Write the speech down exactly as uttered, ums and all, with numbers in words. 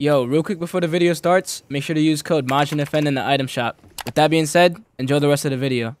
Yo, real quick before the video starts, make sure to use code MajinFN in the item shop. With that being said, enjoy the rest of the video.